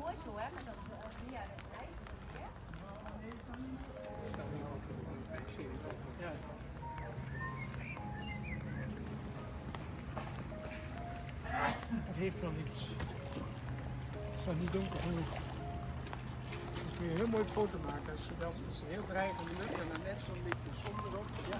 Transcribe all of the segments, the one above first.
mooi zo, hè? Maar dat via de tijd. Ja. Het heeft wel iets. Het is nog niet donker genoeg. Dan kun je een heel mooi foto maken. Dat is heel dreigend lucht en dan net zo'n beetje zon erop. Ja.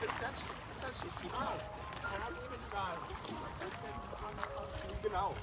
Das ist die Wahl. Er hat immer die Wahl. Genau.